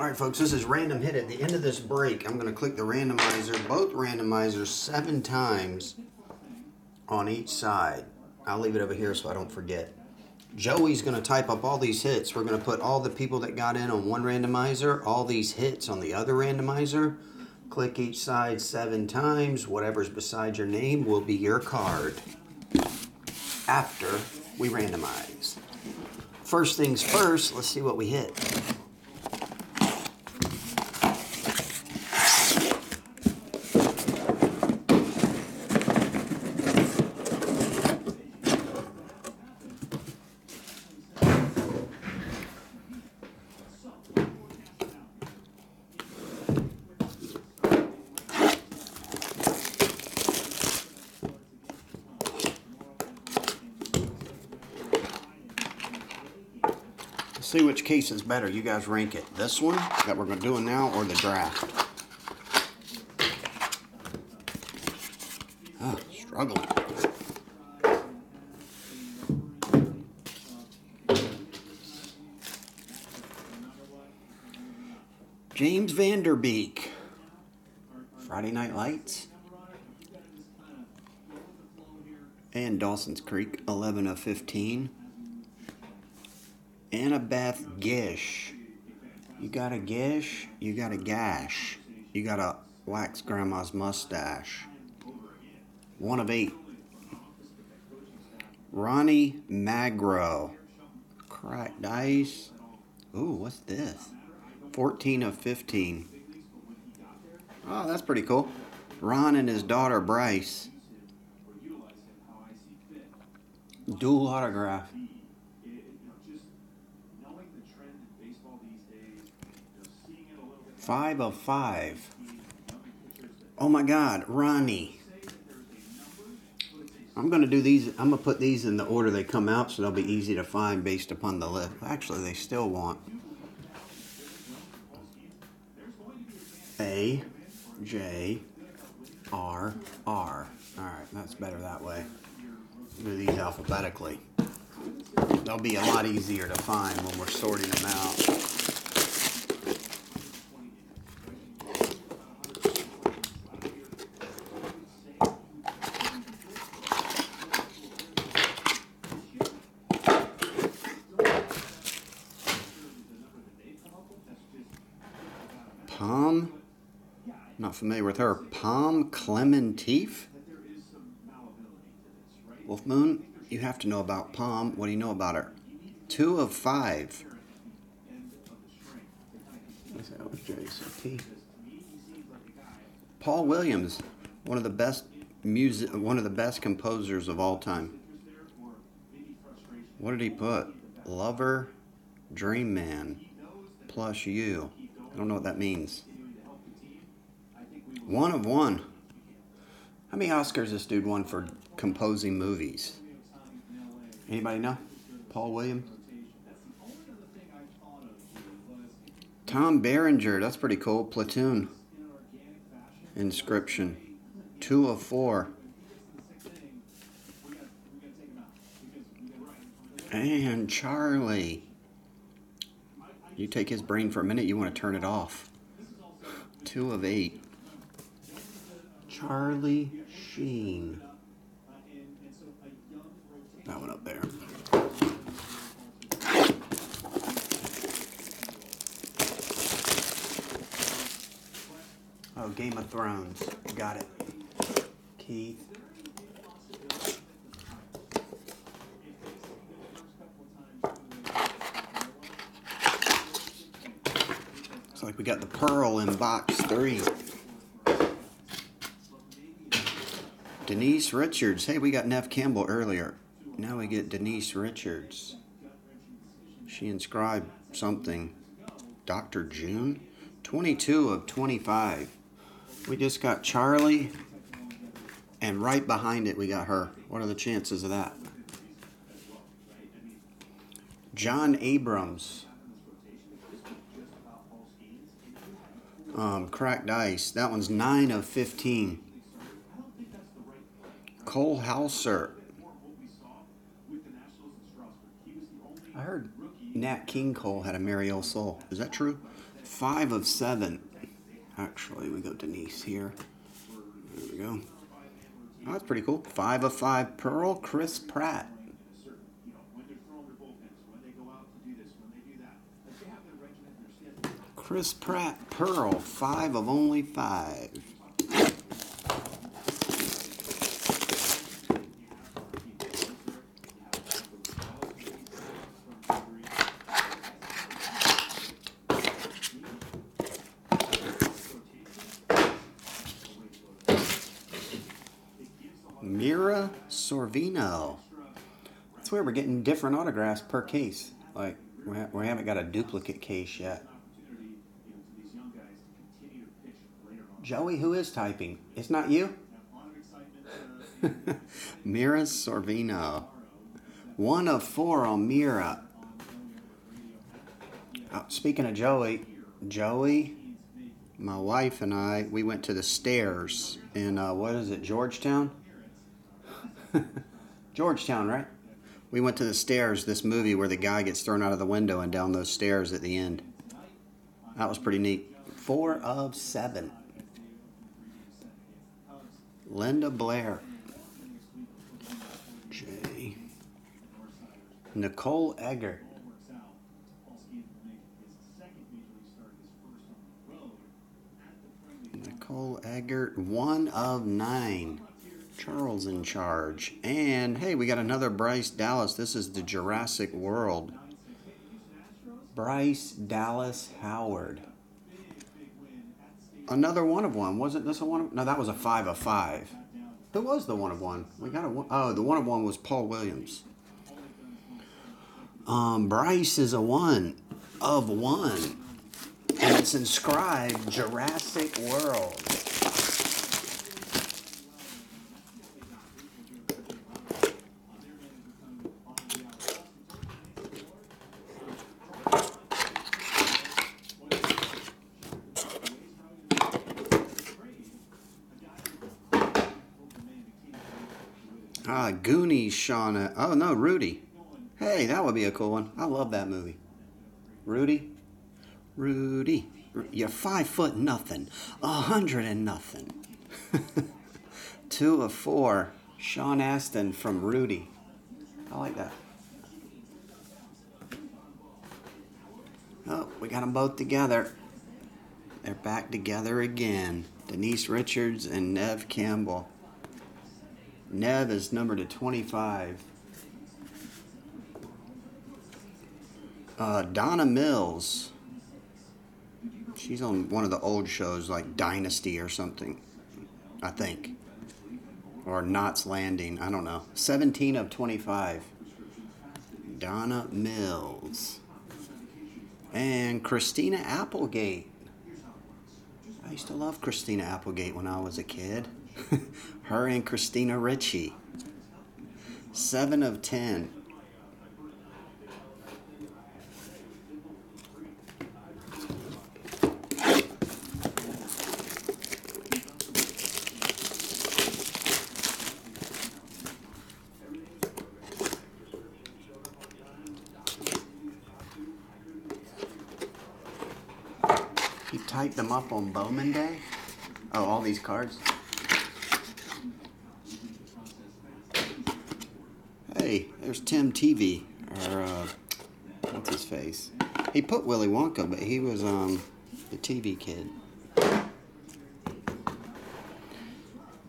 All right, folks, this is Random Hit. At the end of this break, I'm going to click the randomizer, both randomizers, 7 times on each side. I'll leave it over here so I don't forget. Joey's going to type up all these hits. We're going to put all the people that got in on one randomizer, all these hits on the other randomizer. Click each side 7 times. Whatever's beside your name will be your card after we randomize. First things first, let's see what we hit. See which case is better. You guys rank it. This one that we're doing now or the draft? Oh, struggling. James Van Der Beek. Friday Night Lights. And Dawson's Creek, 11 of 15. Annabeth Gish. You got a gish, you got a gash. You got a wax grandma's mustache. 1 of 8. Ronnie Magro. Crack dice. Ooh, what's this? 14 of 15. Oh, that's pretty cool. Ron and his daughter, Bryce. Dual autograph. Five of 5. Oh my God, Ronnie. I'm going to do these. I'm going to put these in the order they come out so they'll be easy to find based upon the list. Actually, they still want A, J, R, R. All right, that's better that way. Do these alphabetically. They'll be a lot easier to find when we're sorting them out. Familiar with her. Palm Clementif? Wolf Moon, you have to know about Palm. What do you know about her? 2 of 5. Paul Williams, one of the best composers of all time. What did he put? Lover, Dream Man, plus you. I don't know what that means. 1 of 1. How many Oscars this dude won for composing movies? Anybody know? Paul Williams? Tom Berenger. That's pretty cool. Platoon. Inscription. 2 of 4. And Charlie. You take his brain for a minute, you want to turn it off. 2 of 8. Charlie Sheen. That one up there. Oh, Game of Thrones. Got it. Keith. Looks like we got the Pearl in box 3. Denise Richards. Hey, we got Neff Campbell earlier. Now we get Denise Richards. She inscribed something. Dr. June? 22 of 25. We just got Charlie, and right behind it we got her. What are the chances of that? John Abrams. Crack dice. That one's 9 of 15. Cole Hauser. I heard Nat King Cole had a merry old soul. Is that true? 5 of 7. Actually, we go Denise here. There we go. Oh, that's pretty cool. 5 of 5. Pearl, Chris Pratt. Chris Pratt, Pearl, 5 of only 5. Mira Sorvino. I swear we're getting different autographs per case. Like, we haven't got a duplicate case yet. Joey, who is typing? It's not you? Mira Sorvino. 1 of 4 on Mira. Oh, speaking of Joey, my wife and I, we went to the stairs in, what is it, Georgetown? Georgetown, right? We went to the stairs, this movie where the guy gets thrown out of the window and down those stairs at the end. That was pretty neat. 4 of 7. Linda Blair. J. Nicole Eggert. Nicole Eggert, 1 of 9. Charles in charge. And, hey, we got another Bryce Dallas. This is the Jurassic World. Bryce Dallas Howard. Another 1 of 1. Wasn't this a 1 of... No, that was a 5 of 5. Who was the 1 of 1? We got a 1... Oh, the 1 of 1 was Paul Williams. Bryce is a 1 of 1. And it's inscribed Jurassic World. Goonies, Shauna. Oh, no, Rudy. Hey, that would be a cool one. I love that movie. Rudy. Rudy. You're 5 foot nothing. 100 and nothing. 2 of 4. Sean Astin from Rudy. I like that. Oh, we got them both together. They're back together again. Denise Richards and Neve Campbell. Nev is numbered to 25. Donna Mills. She's on one of the old shows like Dynasty or something, I think. Or Knots Landing, I don't know. 17 of 25. Donna Mills. And Christina Applegate. I used to love Christina Applegate when I was a kid. Her and Christina Ricci. 7 of 10. You typed them up on Bowman Day? Oh, all these cards? There's Tim TV, or what's his face? He put Willy Wonka, but he was the TV kid.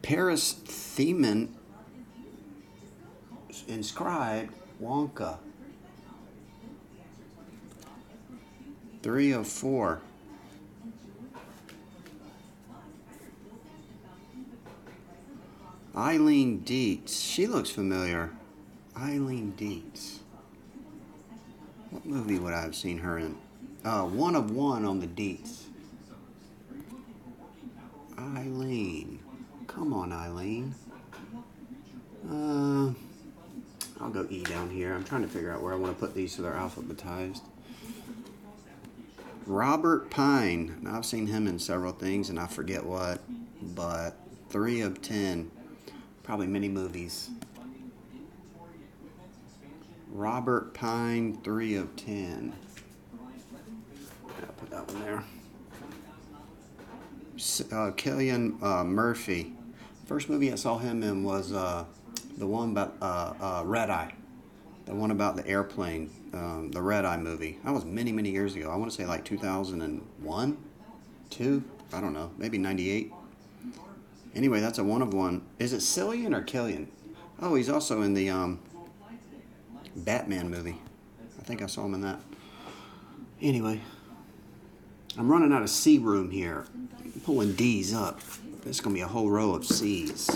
Paris Themen inscribed Wonka. 3 of 4. Eileen Dietz. She looks familiar. Eileen Dietz. What movie would I have seen her in? 1 of 1 on the Dietz. Eileen. Come on, Eileen. I'll go E down here. I'm trying to figure out where I want to put these so they're alphabetized. Robert Pine. Now, I've seen him in several things, and I forget what, but 3 of 10. Probably many movies. Robert Pine, 3 of 10. I'll put that one there. Cillian Murphy. First movie I saw him in was the one about Red Eye. The one about the airplane, the Red Eye movie. That was many, many years ago. I want to say like 2001, 2, I don't know, maybe 98. Anyway, that's a 1 of 1. Is it Cillian or Killian? Oh, he's also in the Batman movie. I think I saw him in that. Anyway, I'm running out of C room here. I'm pulling D's up. There's going to be a whole row of C's.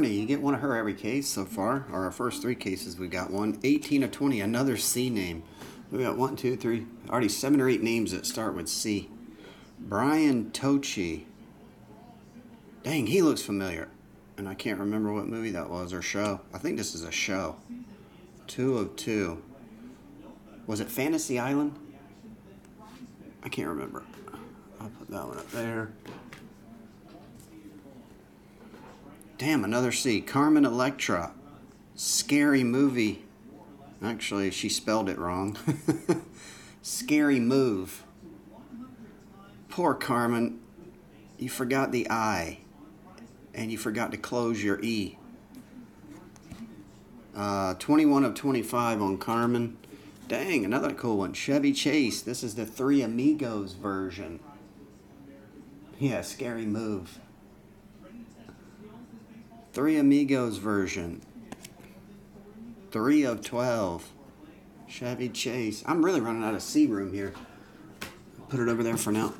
You get one of her every case so far, or our first 3 cases we got one. 18 of 20, another C name. We got 1, 2, 3, already 7 or 8 names that start with C. Brian Tochi. Dang, he looks familiar. And I can't remember what movie that was or show. I think this is a show. 2 of 2. Was it Fantasy Island? I can't remember. I'll put that one up there. Damn, another C. Carmen Electra. Scary movie. Actually, she spelled it wrong. Scary move. Poor Carmen. You forgot the I. And you forgot to close your E. 21 of 25 on Carmen. Dang, another cool one. Chevy Chase. This is the Three Amigos version. Yeah, scary move. Three Amigos version. 3 of 12. Chevy Chase. I'm really running out of C room here. Put it over there for now.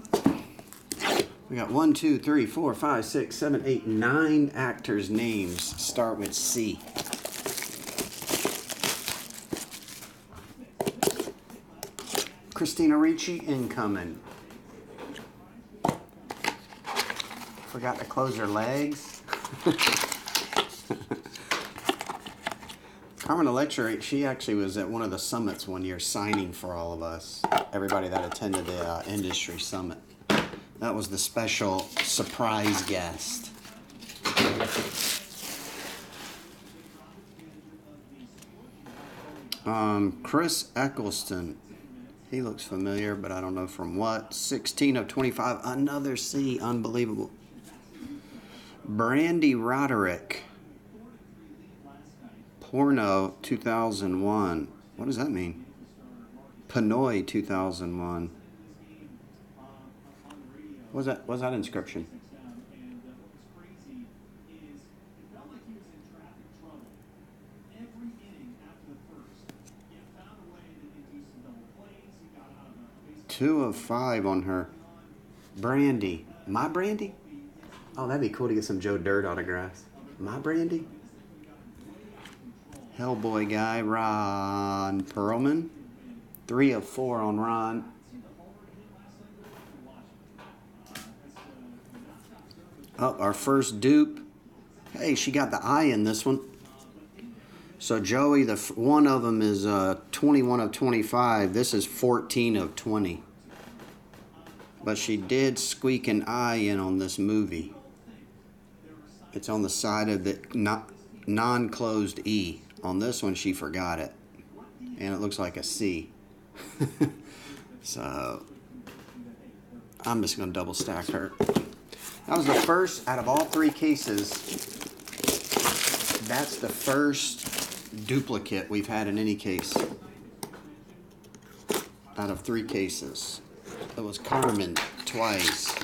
We got 1, 2, 3, 4, 5, 6, 7, 8, 9 actors' names start with C. Christina Ricci, incoming. Forgot to close her legs. Carmen Electra, she actually was at one of the summits one year signing for all of us, everybody that attended the industry summit. That was the special surprise guest. Chris Eccleston, he looks familiar, but I don't know from what. 16 of 25, another C, unbelievable. Brandy Roderick. Porno 2001. What does that mean? Pinoy 2001. What was that inscription? Two of 5 on her. Brandy. My Brandy? Oh, that'd be cool to get some Joe Dirt autographs. My Brandy? Hellboy guy, Ron Perlman. 3 of 4 on Ron. Oh, our first dupe. Hey, she got the I in this one. So Joey, the one of them is 21 of 25. This is 14 of 20. But she did squeak an I in on this movie. It's on the side of the non-closed E. On this one, she forgot it, and it looks like a C. So, I'm just going to double stack her. That was the first, out of all 3 cases, that's the first duplicate we've had in any case. Out of 3 cases. It was Carmen twice.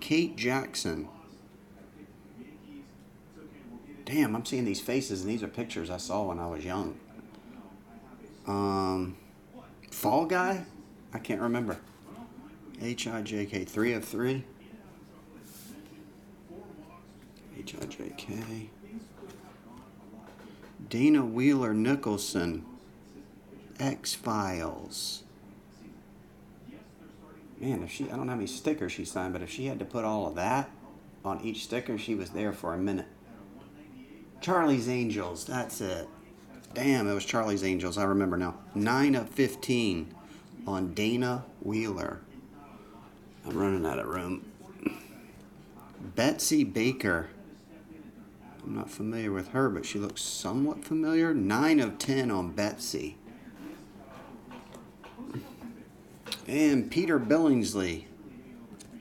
Kate Jackson. Damn, I'm seeing these faces, and these are pictures I saw when I was young. Fall Guy? I can't remember. H-I-J-K, 3 of 3. H-I-J-K. Dana Wheeler Nicholson. X-Files. man, if she, I don't know how many stickers she signed, but if she had to put all of that on each sticker, she was there for a minute. Charlie's Angels, that's it. Damn, it was Charlie's Angels. I remember now. 9 of 15 on Dana Wheeler. I'm running out of room. Betsy Baker. I'm not familiar with her, but she looks somewhat familiar. 9 of 10 on Betsy. And Peter Billingsley.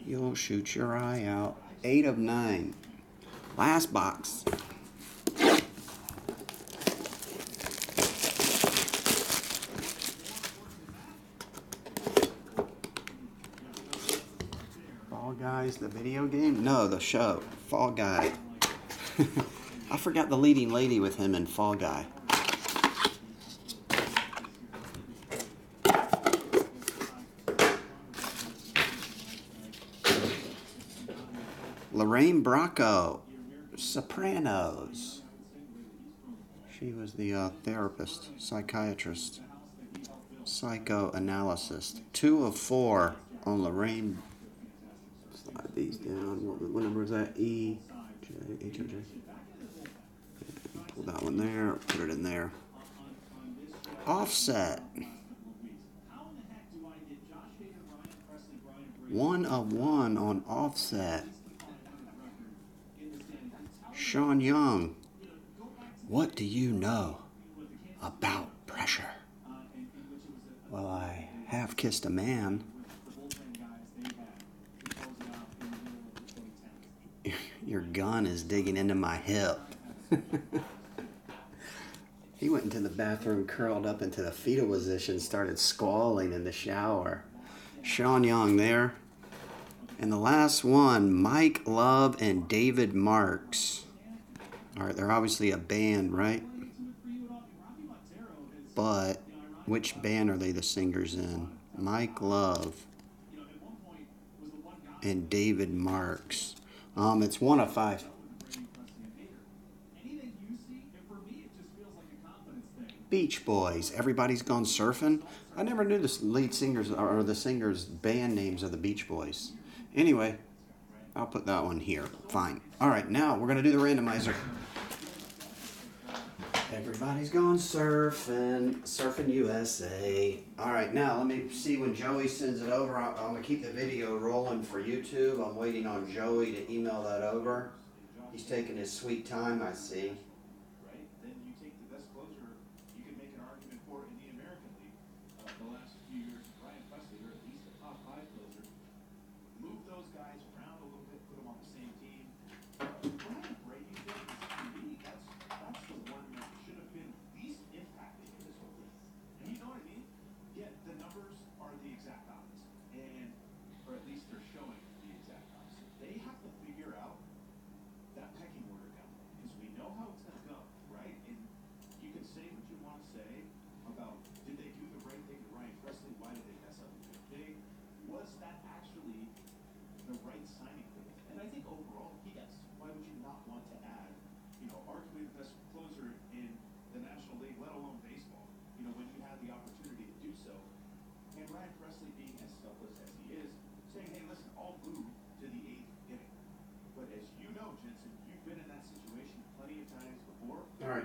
You'll shoot your eye out. 8 of 9. Last box. The video game? No, the show. Fall Guy. I forgot the leading lady with him in Fall Guy. Lorraine Bracco. Sopranos. She was the therapist, psychiatrist, psychoanalyst. 2 of 4 on Lorraine. Slide these down. What number is that? E, J, H, O, J. And pull that one there. Put it in there. Offset. 1 of 1 on Offset. Sean Young. What do you know about pressure? Well, I have kissed a man. Your gun is digging into my hip. He went into the bathroom, curled up into the fetal position, started squalling in the shower. Sean Young there. And the last one, Mike Love and David Marks. All right, they're obviously a band, right? But which band are they the singers in? Mike Love and David Marks. It's 1 of 5. Beach Boys. Everybody's Gone Surfing. I never knew the lead singers or the singers' band names of the Beach Boys. Anyway, I'll put that one here. Fine. All right, now we're going to do the randomizer. Everybody's Gone Surfing. Surfing USA. All right, now let me see when Joey sends it over. I'm going to keep the video rolling for YouTube. I'm waiting on Joey to email that over. He's taking his sweet time, I see. Right? Then you take the best closer you can make an argument for in the American League. The last few years, Brian Presley, or at least a top 5 closer, move those guys around a little bit, put them on the same team.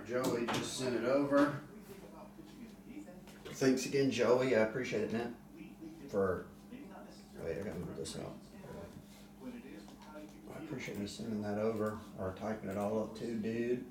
Joey just sent it over. Thanks again, Joey. I appreciate it, man. Wait, I gotta move this out. I appreciate you sending that over or typing it all up too, dude.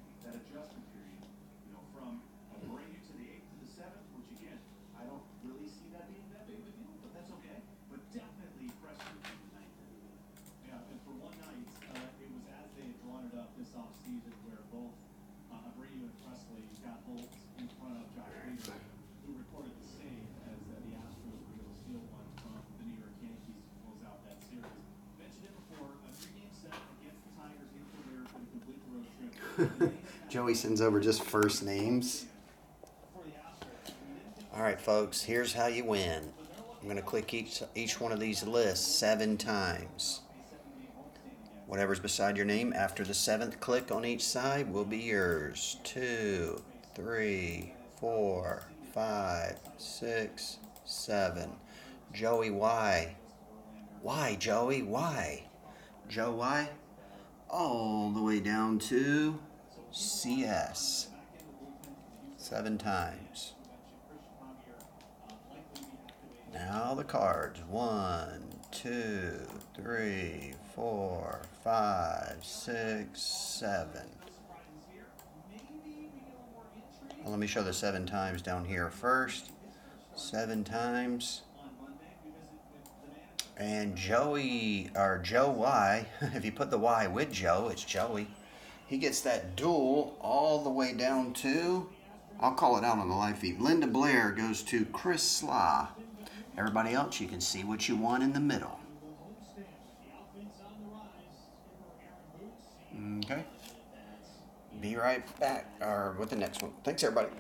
Joey sends over just first names. All right, folks, here's how you win. I'm going to click each one of these lists 7 times. Whatever's beside your name after the 7th click on each side will be yours. 2, 3, 4, 5, 6, 7. Joey Y. Why, Joey? Why? Joe Y? All the way down to CS. 7 times. Now the cards. 1, 2, 3, 4, 5, 6, 7. Well, let me show the 7 times down here first. 7 times. And Joey, or Joe Y, if you put the Y with Joe, it's Joey. He gets that duel all the way down to, I'll call it out on the live feed. Linda Blair goes to Chris Slaw. Everybody else, you can see what you want in the middle. Okay. Be right back with the next one. Thanks, everybody.